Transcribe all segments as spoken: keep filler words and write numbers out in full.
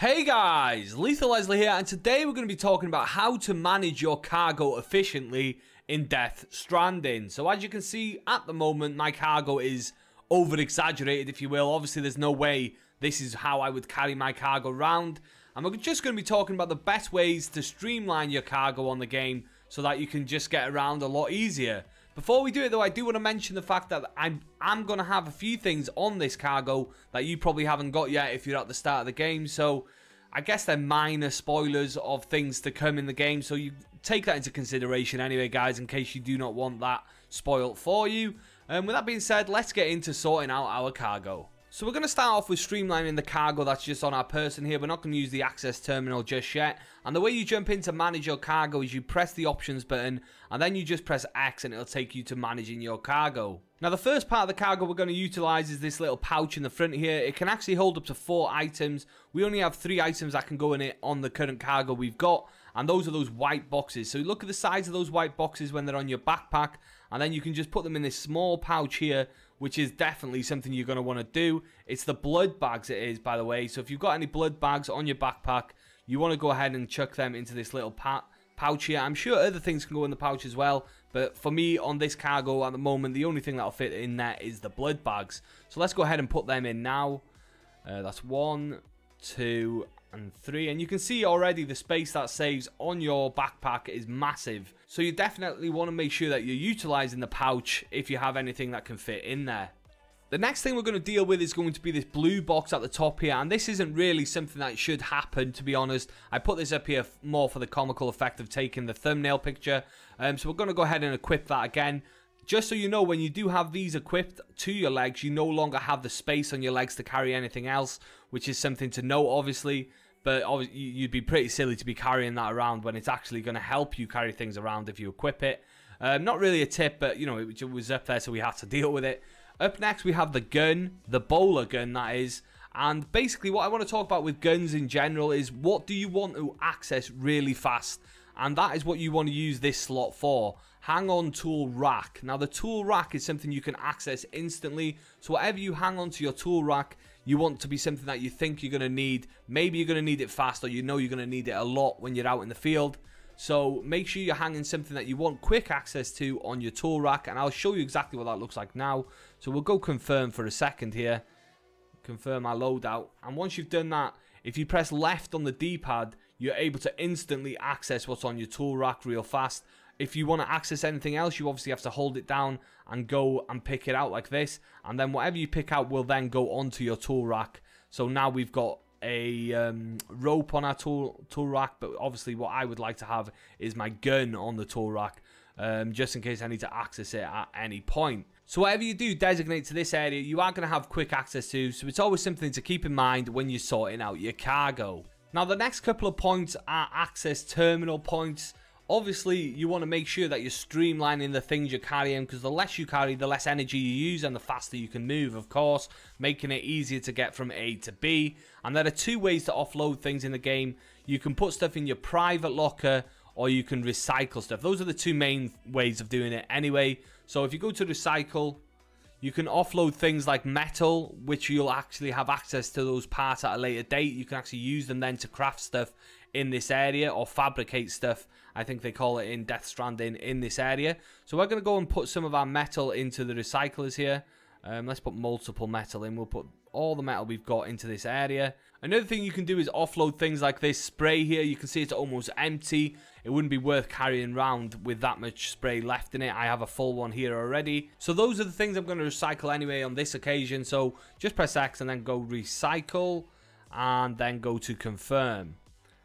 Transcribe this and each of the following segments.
Hey guys, Lethal Leslie here, and today we're going to be talking about how to manage your cargo efficiently in Death Stranding. So as you can see, at the moment, my cargo is over-exaggerated, if you will. Obviously, there's no way this is how I would carry my cargo around. And we're just going to be talking about the best ways to streamline your cargo on the game so that you can just get around a lot easier. Before we do it though, I do want to mention the fact that I'm, I'm going to have a few things on this cargo that you probably haven't got yet if you're at the start of the game. So I guess they're minor spoilers of things to come in the game. So you take that into consideration anyway, guys, in case you do not want that spoiled for you. And um, with that being said, let's get into sorting out our cargo. So we're going to start off with streamlining the cargo that's just on our person here. We're not going to use the access terminal just yet. And the way you jump in to manage your cargo is you press the options button and then you just press X and it'll take you to managing your cargo. Now the first part of the cargo we're going to utilize is this little pouch in the front here. It can actually hold up to four items. We only have three items that can go in it on the current cargo we've got. And those are those white boxes. So look at the size of those white boxes when they're on your backpack. And then you can just put them in this small pouch here, which is definitely something you're going to want to do. It's the blood bags it is, by the way. So if you've got any blood bags on your backpack, you want to go ahead and chuck them into this little pouch here. I'm sure other things can go in the pouch as well. But for me, on this cargo at the moment, the only thing that'll fit in there is the blood bags. So let's go ahead and put them in now. Uh, that's one, two, and three, and you can see already the space that saves on your backpack is massive, so you definitely want to make sure that you're utilizing the pouch if you have anything that can fit in there. The next thing we're going to deal with is going to be this blue box at the top here, and this isn't really something that should happen, to be honest. I put this up here more for the comical effect of taking the thumbnail picture, um, so we're going to go ahead and equip that again. Just so you know, when you do have these equipped to your legs, you no longer have the space on your legs to carry anything else, which is something to note, obviously. But obviously, you'd be pretty silly to be carrying that around when it's actually going to help you carry things around if you equip it. Um, not really a tip, but, you know, it was up there, so we had to deal with it. Up next, we have the gun, the bowler gun, that is. And basically, what I want to talk about with guns in general is what do you want to access really fast? And that is what you want to use this slot for. Hang on tool rack. Now the tool rack is something you can access instantly. So whatever you hang on to your tool rack, you want to be something that you think you're going to need. Maybe you're going to need it fast, or you know you're going to need it a lot when you're out in the field. So make sure you're hanging something that you want quick access to on your tool rack. And I'll show you exactly what that looks like now. So we'll go confirm for a second here. Confirm our loadout. And once you've done that, if you press left on the D-pad, you're able to instantly access what's on your tool rack real fast. If you want to access anything else, you obviously have to hold it down and go and pick it out like this. And then whatever you pick out will then go onto your tool rack. So now we've got a um, rope on our tool, tool rack, but obviously what I would like to have is my gun on the tool rack, um, just in case I need to access it at any point. So whatever you do designate to this area, you are going to have quick access to, so it's always something to keep in mind when you're sorting out your cargo. Now the next couple of points are access terminal points. Obviously you want to make sure that you're streamlining the things you're carrying, because the less you carry, the less energy you use and the faster you can move, of course, making it easier to get from A to B. And there are two ways to offload things in the game. You can put stuff in your private locker, or you can recycle stuff. Those are the two main ways of doing it anyway. So if you go to recycle, you can offload things like metal, which you'll actually have access to those parts at a later date. You can actually use them then to craft stuff in this area, or fabricate stuff, I think they call it in Death Stranding, in this area. So we're going to go and put some of our metal into the recyclers here. Um, let's put multiple metal in. We'll put all the metal we've got into this area. Another thing you can do is offload things like this spray here. You can see it's almost empty. It wouldn't be worth carrying around with that much spray left in it. I have a full one here already. So those are the things I'm going to recycle anyway on this occasion. So just press X and then go recycle and then go to confirm.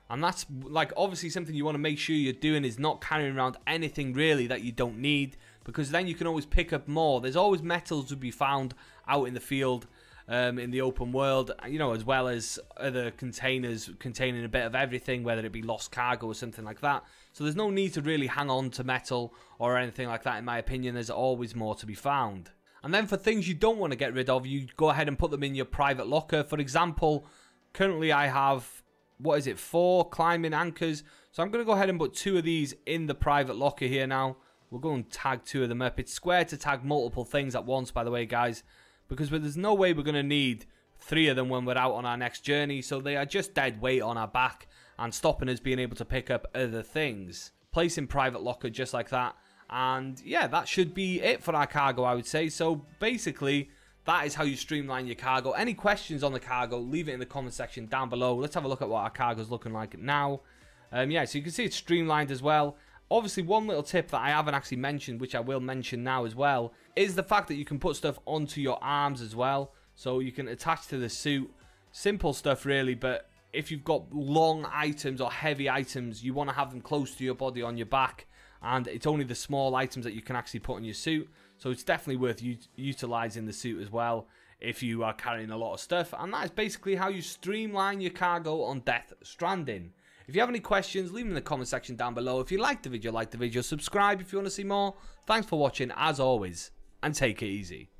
And that's, like, obviously something you want to make sure you're doing is not carrying around anything really that you don't need, because then you can always pick up more. There's always metals to be found out in the field, um, in the open world, you know, as well as other containers containing a bit of everything, whether it be lost cargo or something like that. So there's no need to really hang on to metal or anything like that, in my opinion. There's always more to be found. And then for things you don't want to get rid of, you go ahead and put them in your private locker. For example, currently I have, what is it, four climbing anchors. So I'm going to go ahead and put two of these in the private locker here now. We'll go and tag two of them up. It's square to tag multiple things at once, by the way, guys, because there's no way we're going to need three of them when we're out on our next journey, so they are just dead weight on our back and stopping us being able to pick up other things. Place in private locker just like that, and yeah, that should be it for our cargo, I would say. So basically, that is how you streamline your cargo. Any questions on the cargo, leave it in the comment section down below. Let's have a look at what our cargo is looking like now. Um, yeah, so you can see it's streamlined as well. Obviously, one little tip that I haven't actually mentioned, which I will mention now as well, is the fact that you can put stuff onto your arms as well. So you can attach to the suit. Simple stuff really, but if you've got long items or heavy items, you want to have them close to your body on your back. And it's only the small items that you can actually put on your suit. So it's definitely worth utilizing the suit as well if you are carrying a lot of stuff. And that is basically how you streamline your cargo on Death Stranding. If you have any questions, leave them in the comment section down below. If you liked the video, like the video. Subscribe if you want to see more. Thanks for watching as always, and take it easy.